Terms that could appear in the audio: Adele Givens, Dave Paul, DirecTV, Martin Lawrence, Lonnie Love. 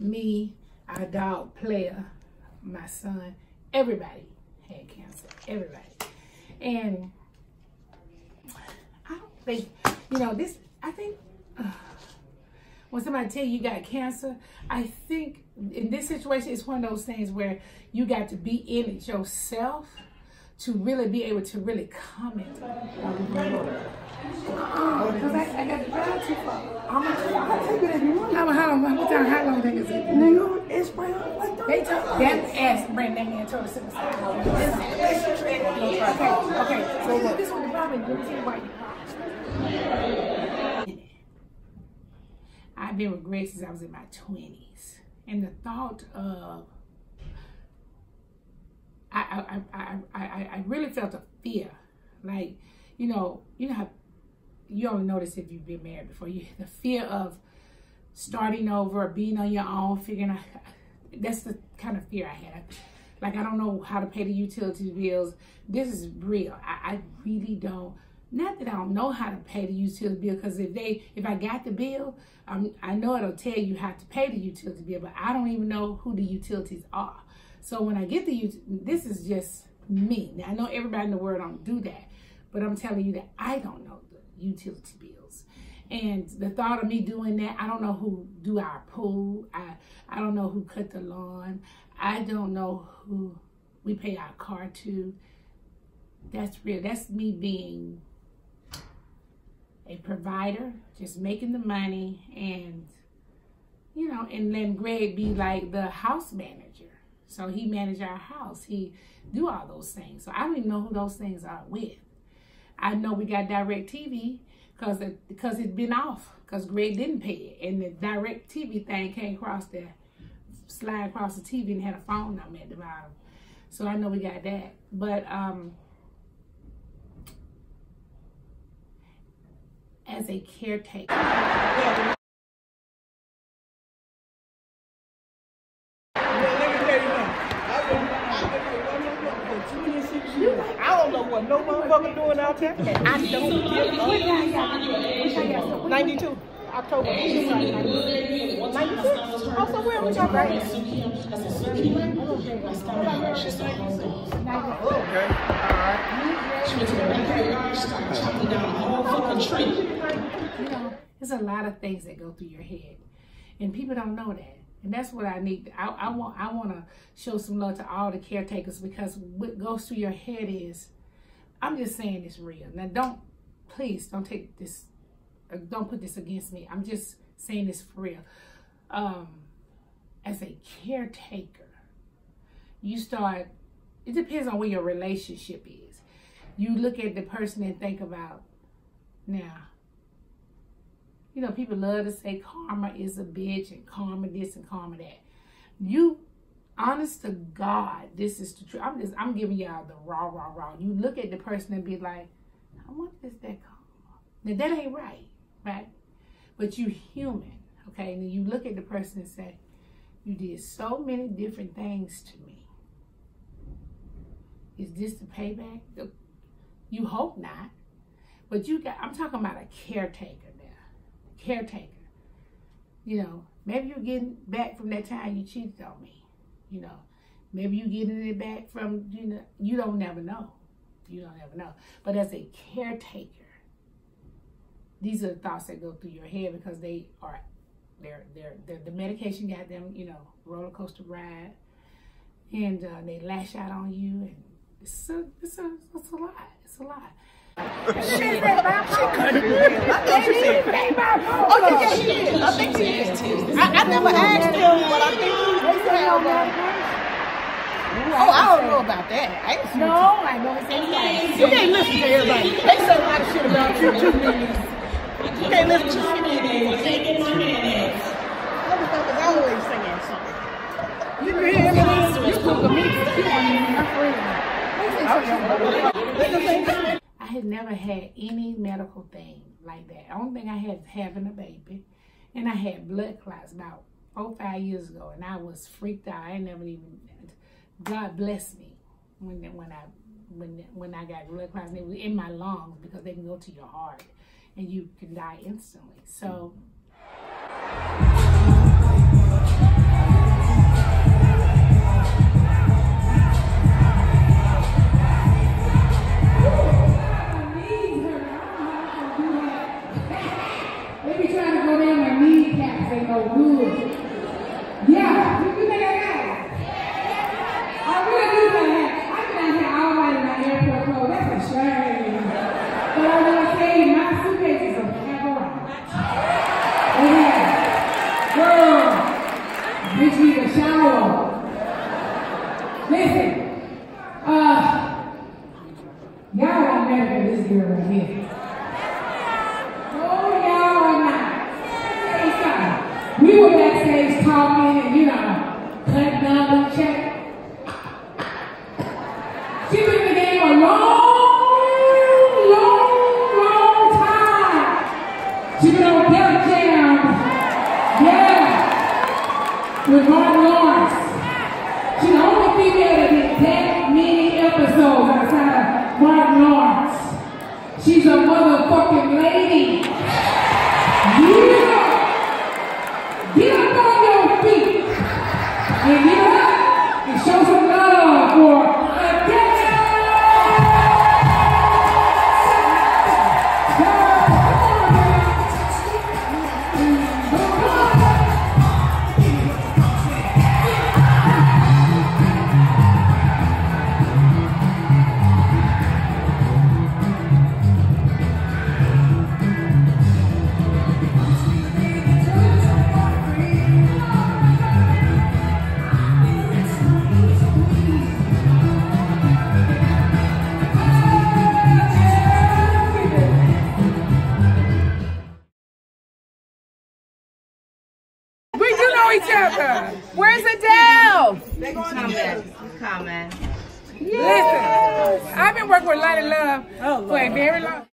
me, our dog Player, my son, everybody had cancer, everybody. And I don't think, you know, this, I think when somebody tell you you got cancer, I think in this situation, it's one of those things where you got to be in it yourself to really be able to really comment on it. Because I got to drive too far. I'm going to take it if you want. How long they can take it? Nigga, it's right up like that. They took that ass and bring that man to the suicide. Okay, so look. This one, the problem is, let me tell you why you cry. I've been with Greg since I was in my 20s. And the thought of, I really felt a fear, like, you know how you only notice if you've been married before, the fear of starting over, being on your own, figuring out. That's the kind of fear I had. Like, I don't know how to pay the utility bills. This is real. I really don't. Not that I don't know how to pay the utility bill, because if I got the bill, I know it'll tell you how to pay the utility bill, but I don't even know who the utilities are. So when I get the, this is just me. Now, I know everybody in the world don't do that, but I'm telling you that I don't know the utility bills. And the thought of me doing that, I don't know who do our pool. I don't know who cut the lawn. I don't know who we pay our car to. That's real. That's me being a provider, just making the money and, you know, and letting Greg be like the house manager. So he managed our house. He do all those things. So I don't even know who those things are with. I know we got DirecTV because it's been off because Greg didn't pay it. And the DirecTV thing came across the slide across the TV and had a phone number at the bottom. So I know we got that. But as a caretaker, yeah. I don't know what no motherfucker doing out there. I don't give up. 92. October. 92. Also, where was y'all right? Okay. All right. She went to the backyard. She started chopping down the whole fucking tree. You know, there's a lot of things that go through your head, and people don't know that. And that's what I need. I want to show some love to all the caretakers, because what goes through your head is, I'm just saying it's real. Now please don't take this, don't put this against me. I'm just saying this for real. As a caretaker, you start, it depends on where your relationship is. You look at the person and think about, now, you know, people love to say karma is a bitch and karma this and karma that. You, honest to God, this is the truth. I'm giving y'all the raw. You look at the person and be like, I want this, that karma. Now, that ain't right, right? But you human, okay? And you look at the person and say, you did so many different things to me. Is this the payback? You hope not. But you got, I'm talking about a caretaker. Caretaker, you know, maybe you're getting back from that time you cheated on me, you know, maybe you're getting it back from, you know, you don't never know. But as a caretaker, these are the thoughts that go through your head, because they are, the medication got them, you know, roller coaster ride, and they lash out on you, and it's a lot. I never asked them what I think. Oh, I don't know about that. No, I know it's anybody. You can't listen to everybody. They say a lot of shit about you. You can't listen to motherfuckers always singing something. You can hear me. You cook me. You want to be my friend. I had never had any medical thing like that. The only thing I had was having a baby, and I had blood clots about 4 or 5 years ago, and I was freaked out. I never even, God bless me when I got blood clots, and it was in my lungs, because they can go to your heart, and you can die instantly. So. make no good. Yeah, you think I got it? Yeah. I really do think I've been out here all night in my airport clothes. That's a shame. But I want to say my suitcases are half around. Yeah. Girl, bitch need a shower. Listen, y'all are better than this girl right here. We were backstage talking and, you know, playing down the check. She been in the game a long time. She been on Adele Givens. Yeah. With Martin Lawrence. She's the only female that did that many episodes outside of Martin Lawrence. She's a motherfucking lady. Yeah. Get up on your feet and get up and show some love for each other. Where's Adele? She's coming. Listen, I've been working with Light and Love for a very long time.